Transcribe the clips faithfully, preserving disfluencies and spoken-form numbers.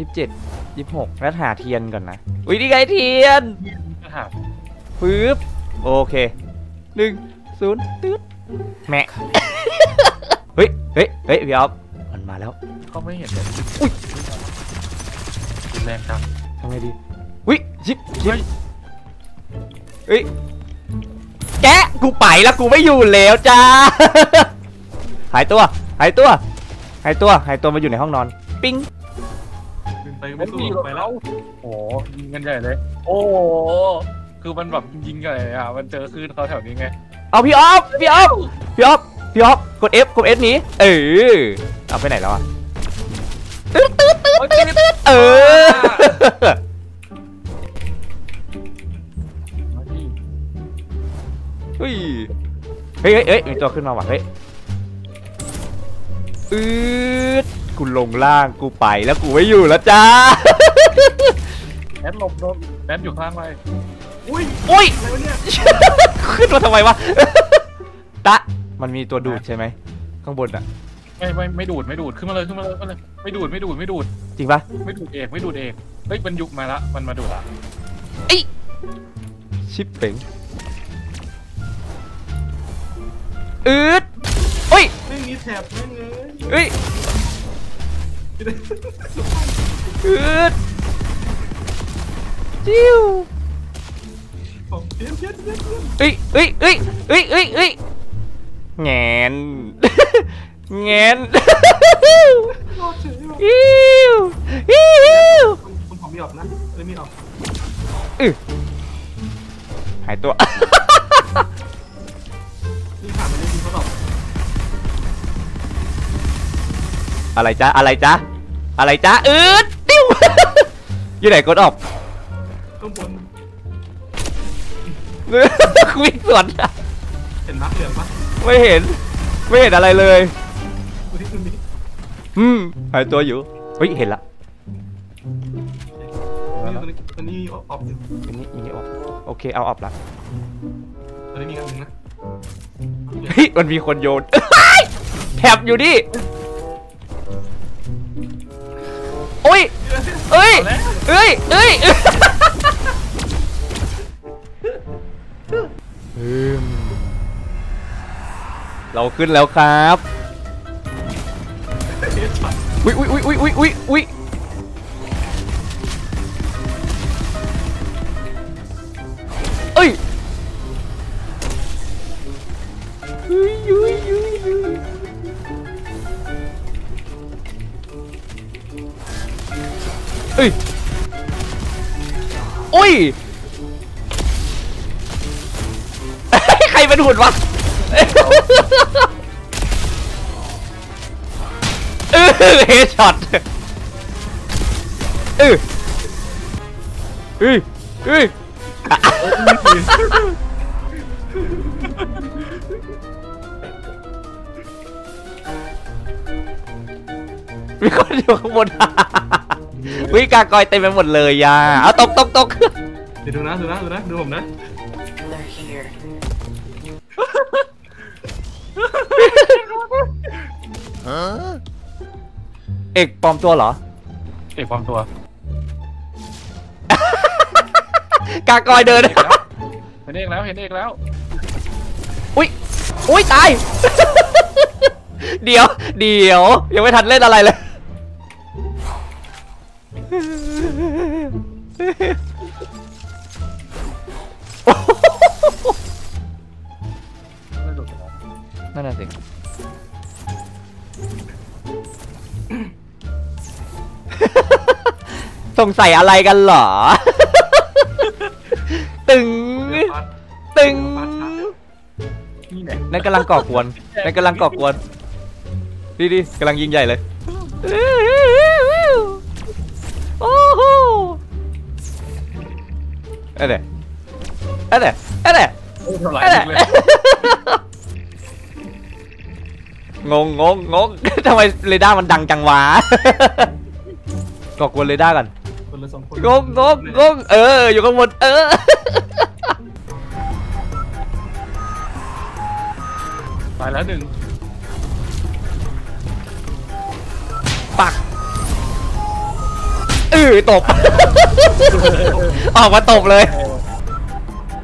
ยี่สิบเจ็ดยี่สิบหกแล้วหาเทียนก่อนนะอุ้ยนี่ไงเทียนปึ๊บโอเคหนึ่งศูนย์ตืดแม่เฮ้ยเฮ้ยเฮ้ยพี่อ๊อฟมันมาแล้วก็ไม่เห็นเลยอุ้ยแรงจังทำไงดีอุ้ยชิบชิบเฮ้ยแกะกูไปแล้วกูไม่อยู่แล้วจ้าหายตัวหายตัวหายตัวหายตัวมาอยู่ในห้องนอนปิ้งปิ้งไปไม่สู้ไปแล้วโอ้ยิงกันใหญ่เลยโอ้คือมันแบบยิงกันเลยอ่ะมันเจอคืนเขาแถวนี้ไงเอาพี่อ๊อฟพี่อ๊อฟพี่อ๊อฟพี่อ๊อฟกด F กด F นี้เออเอาไปไหนแล้วอ่ะตืดตืดตืดตืดตืดเออเฮ้ยเฮ้ยเฮ้ยมีตัวขึ้นมาว่ะเฮ้ยอืดกูลงล่างกูไปแล้วกูไม่อยู่แล้วจ้าแอดลบโดนแอดอยู่ข้างไปอุ้ยอุ้ยขึ้นมาทำไมวะตะมันมีตัวดูดใช่ไหมข้างบนอ่ะไม่ไม่ไม่ดูดไม่ดูดขึ้นมาเลยขึ้นมาเลยขึ้นมาเลยไม่ดูดไม่ดูดไม่ดูดจริงปะไม่ดูดเอกไม่ดูดเอกเฮ้ยมันยุบมาละมันมาดูดละไอชิปเป่งอืดเฮ้ยไม่มีแถบไม่เลยเฮ้ยอืดจิ้วเฮ้ยเฮ้ยเฮ้ยเฮ้ยเฮ้ยแงนแงนอิวอิวคุณผมมีออกนะเลยมีออกอือหายตัวนี่ขาดไปเลยคุณเขาตอบอะไรจ้าอะไรจ้าอะไรจ้าอืดติ้วอยู่ไหนกดออกข้างบนวิ่งสวนเห็นนักเหลืองปะไม่เห็นไม่เห็นอะไรเลยอืมหายตัวอยู่เฮ้ยเห็นละอันนี้ออกอยู่อันนี้อันนี้ออกโอเคเอาออกละอันนี้มีกันนะเฮ้ยมันมีคนโยนแถบอยู่ดิโอ้ยเอ้ยเอ้ยเอ้ยเราขึ้นแล้วครับอุ๊ยอุ๊ยอุ๊ยอุ๊ยอุ๊ยอุ๊ยเอ้ยอุ๊ยอุ๊ยอุ๊ยเอ้ยอุ๊ยใครเป็นหุ่นวะเออเฮดช็อตเออเฮ้ยเฮ้ยมีคนอยู่ข้างบนวิกากอยเต็มไปหมดเลยยาเอาตกตกตกเดี๋ยวดูนะดูนะดูนะดูผมนะเอกปลอมตัวเหรอเอกปลอมตัวกากอยเดินเห็นเอกแล้วเห็นเอกแล้วอุ้ยอุ้ยตายเดี๋ยวเดี๋ยวยังไม่ทันเล่นอะไรเลยนั่นน่ะสิสงสัยอะไรกันเหรอตึงตึงนั่นกำลังก่อกวนนั่นกำลังก่อกวนดีดีกำลังยิงใหญ่เลยโอ้โหอะไรอะไรอะไรอะไรงงงงงงทำไมเรดาร์มันดังจังวะก่อกวนเรดาร์กันงงงงงงเอออยู่ข้างบนเออตายแล้วหนึ่งปัก อือตบ ออกมาตบเลย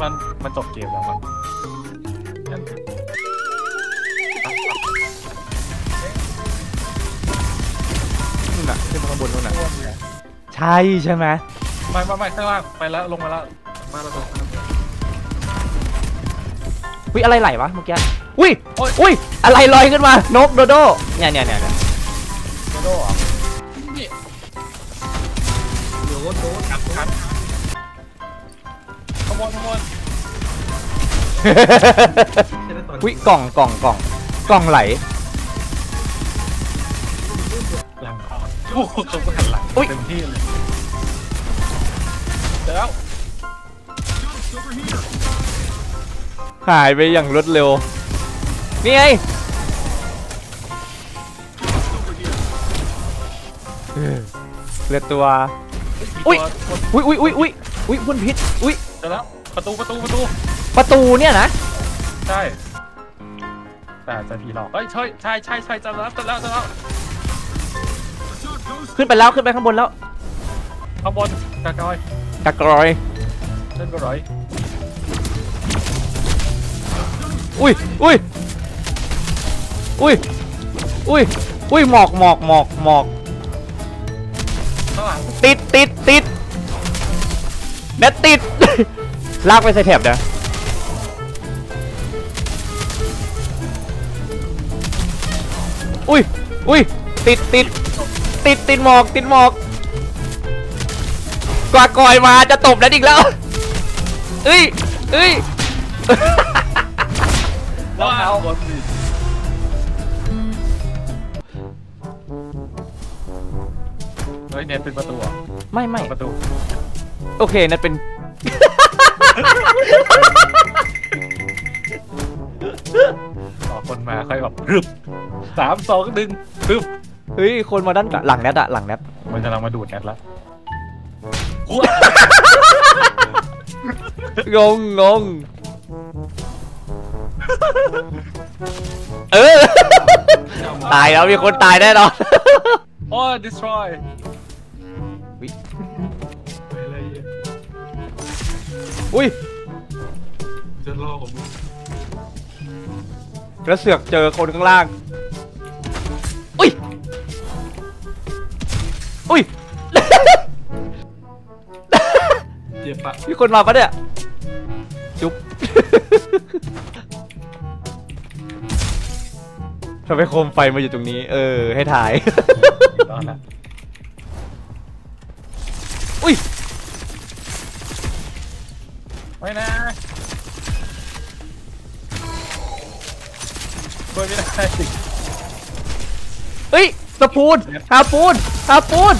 มันมันจบเกมแล้วมั้งนู่นน่ะขึ้นมาข้างบนนู่นน่ะใช่ใช่ไหมไม่ไม่ไม่ข้างล่างไปแล้วลงมาแล้วมาแล้วอุ้ยอะไรไหลวะเมื่อกี้อุ้ยอุ้ยอะไรลอยขึ้นมานกโดโด้เนี่ยเนี่ยเนี่ยโดโด้เหรอเดี๋ยวก็โดนจับกันขโมยขโมยอุ้ยกล่องกล่องกล่องกล่องไหลหลังคอโอ้โหตกหันหลังเต็มที่เลยเดี๋ยวหายไปอย่างรวดเร็วนี่ไงเหลือตัวอุ้ยอุ้ยอุ้ยอุ้ยอุ้ยอุ้ยพ่นพิษอุ้ยเจอแล้วประตูประตูประตูประตูเนี่ยนะใช่แต่จะผีหลอกเอ้ยใช่ใช่ใช่ใช่เจอแล้วเจอแล้วเจอแล้วขึ้นไปแล้วขึ้นไปข้างบนแล้วข้างบนกระกรอยกระกรอยเล่นกระกรอยอุ้ยอุ้ยอุ้ยอุ้ยอุ้ยหมอกหมอกหมอกหมอกติดติดติดเด็ดติดลากไปใส่แถบเด้ออุ้ยอุ้ยติดติดติดติดหมอกติดหมอกกว่ากอยมาจะตบแล้วอีกแล้วเอ้ยเอ้ยว้าวเฮ้ยเน็ตเป็นประตูอ่ะไม่ไม่ประตูโอเคเน็ตเป็นต่อคนมาค่อยแบบรึบสามสองดึงรึบเฮ้ยคนมาด้านหลังเน็ตอะหลังเน็ตมันจะลังมาดูดเน็ตละงงงงเออตายแล้วมีคนตายแน่นอนโอ้ destroy อุ้ยจะรอผมแล้วเสือกเจอคนข้างล่างอุ้ยอุ้ยเจ็บปะมีคนมาปะเนี่ยจุ๊บทำไมโคมไฟมาอยู่ตรงนี้เออให้ถ่ายตอนละอุ้ยไปนะไปไม่ได้เฮ้ยสปูนหาปูนหาปูน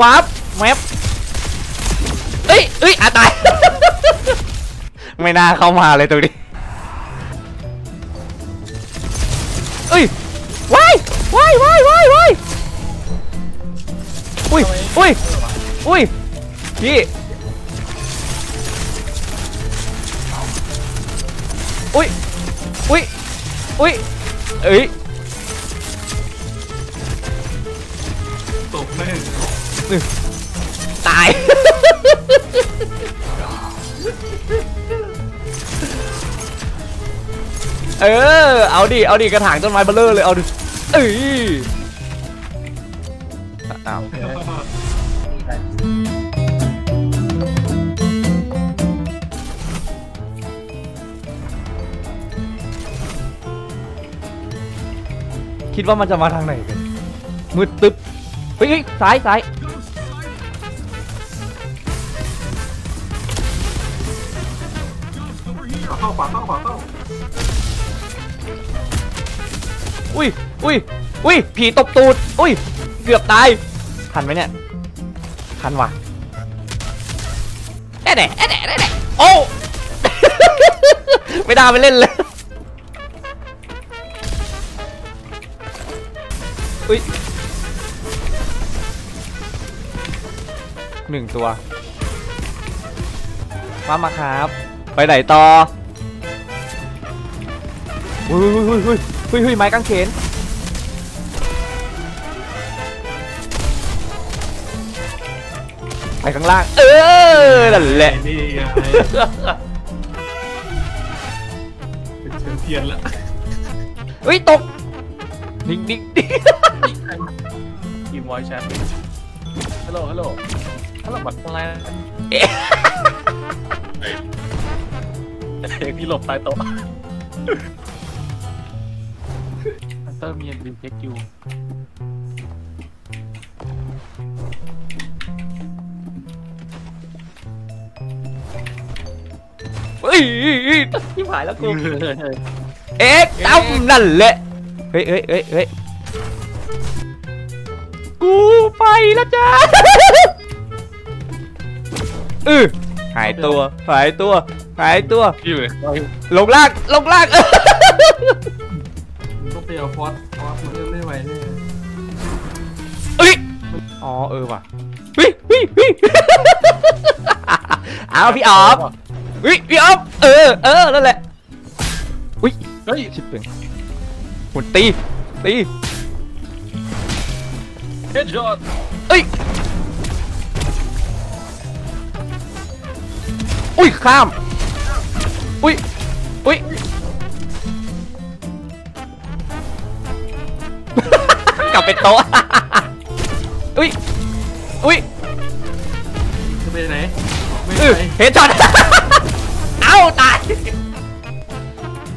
วาร์ปแมปเฮ้ยเฮ้ยอ่ะตายไม่น่าเข้ามาเลยตรงนี้เอ้ยว้ายว้ายว้ายว้ายว้ายอุ้ยอุ้ยอุ้ยพี่อุ้ยอุ้ยอุ้ยเอ้ยตกแม่ตาย เออเอาดิเอาดิกระถางต้นไม้เบลเลอร์เลยเอาดิเอ้ยอ้าวคิดว่ามันจะมาทางไหนกันมืดตึ๊บเฮ้ยซ้ายซ้ายเข้าขวาเข้าขวาเข้าอุ้ยอุ้ยอุ้ยผีตบตูดอุ้ยเกือบตายทันไหมเนี่ยทันว่ะแน่แน่แน่แน่แน่โอ้ ไม่ได้ไปเล่นเลยอุ้ยหนึ่งตัวมามาครับไปไหนต่ออุ้ยอุ้ยอุ้ยเฮ้ยไม้กางเขน ไปข้างล่างเออนั่นแหละนี่ไงเป็นแชมเปี้ยนละเฮ้ยตกดิ้งดิ้งดิ้งทีมวอยแชมป์ฮัลโหลฮัลโหลฮัลโหลบัตรอะไรเด็กที่หลบตายโต๊ะอันเตอร์มีอันดิวเทคอยู่เฮ้ยที่หายแล้วกูเอ๊ะตั้มนั่นแหละเฮ้ยเฮ้ยเฮ้ยเฮ้ยกูไปแล้วจ้าเออหายตัวหายตัวหายตัวลงลากลงลากต้องเตียวฟอสฟอสมันเล่นไม่ไหวเลยเอ้ยอ๋อเออว่ะวิวิวิเอาพี่อ๊อฟวิพี่อ๊อฟเออเออนั่นแหละวิเฮ้ยชิบเป็นหุ่นตีตีเฮ้ยจอดเอ้ยอุ้ยข้ามอุ้ยอุ้ยกลับไปโต๊ะอุ้ยอุ้ยจะไปไหนเห็นจอดเอ้าตาย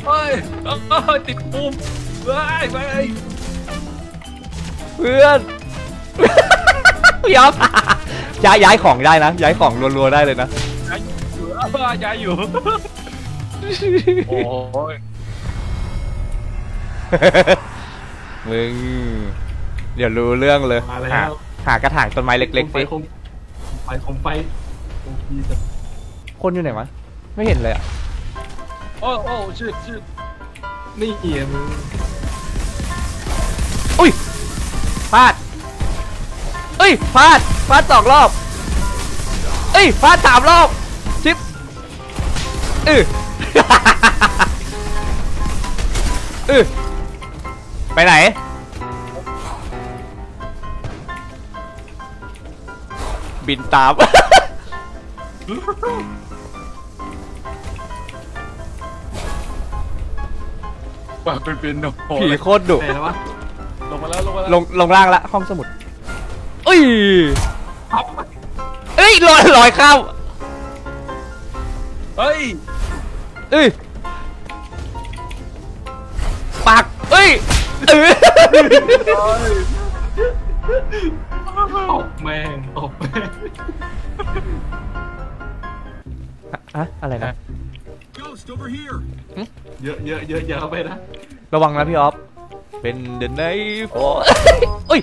เฮ้ยติดปุ่มไปไปเพื่อนยอมย้ายย้ายของได้นะย้ายของรัวๆได้เลยนะย้ายอยู่โอ้ยมึงเดี๋ยวรู้เรื่องเลยหากระถางต้นไม้เล็กๆสิไปคงไปคนอยู่ไหนวะไม่เห็นเลยอ่ะโอ้โอ้ชื่อชื่อนี่เหี้ยมึงอุ้ยพลาดเอ้ยพลาดพลาดสองรอบเอ้ยพลาดสามรอบชิปเออเออไปไหนบินตามว่าเป็นเป็นผีโคตรดุลงมาแล้วลงมาแล้วลงลงล่างละห้องสมุดเอ้ยเอ้ยลอยลอยข้าวเอ้ยเอ้ยปากเอ้ยเอ้ยออกแม่งออกแม่งอะอะไรนะเยอะเยอะเยอะเยอะไปนะระวังนะพี่อ๊อฟเป็นเดนไนฟ์เอ้ย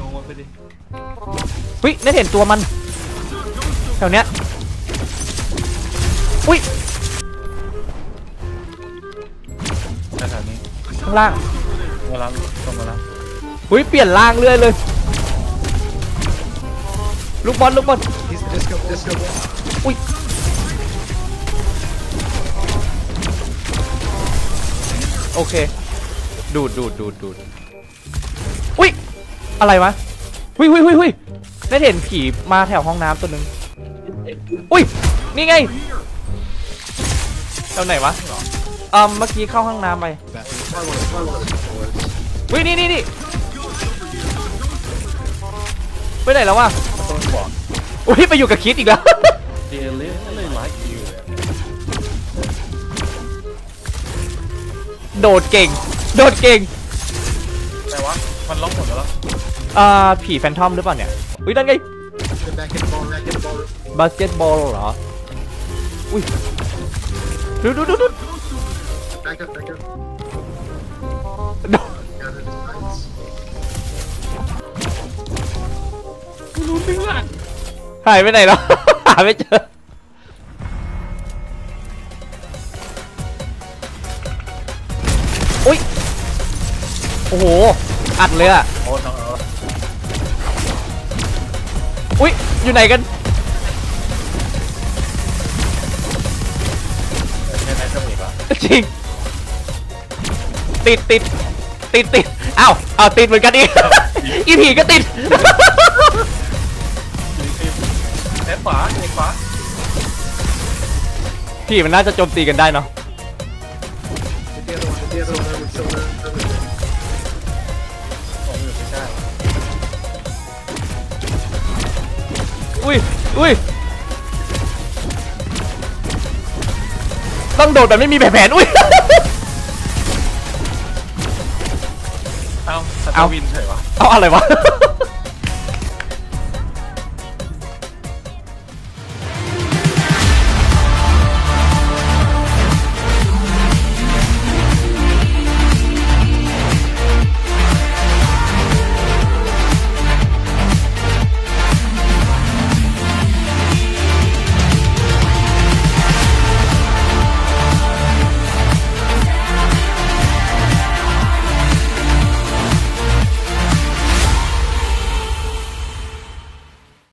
ลงมาไปดิอุ้ยได้เห็นตัวมันแถวเนี้ยอุ้ยแถวนี้ข้างล่างมาแล้วตรงมาแล้วอุ้ยเปลี่ยนล่างเรื่อยเลยลูกบอลลูกบอลอุ้ยโอเคดูดดูดดูดดูดอุ้ยอะไรวะอุ้ยอุ้ยอุ้ยได้เห็นผีมาแถวห้องน้ำตัวนึงอุ้ยนี่ไงแถวไหนวะเอ่อเมื่อกี้เข้าห้องน้ำไปอุ้ยนี่นี่นี่ไปไหนแล้ววะอุ้ยไปอยู่กับคิดอีกแล้วโดดเก่งโดดเก่งอะไรวะมันล็อกหมดแล้วอ่าผีแฟนทอมหรือเปล่าเนี่ยอุ้ยนั่นไงบาสเกตบอลเหรออุ้ยดูดูดูดูรู้เรื่องหายไปไหนแล้วหาไม่เจออุ้ยโอ้โหอัดเลยอ่ะอุ้ยอยู่ไหนกันจริงติดติด ติดติดอ้าวเอาติดเหมือนกันดิอีผีก็ติดแหลมขวาแหลมขวาพี่มันน่าจะโจมตีกันได้เนาะอุ้ยอุ้ยต้องโดดแต่ไม่มีแผนอุ้ยเอาเอาวินเฉยวะเอาอะไรวะ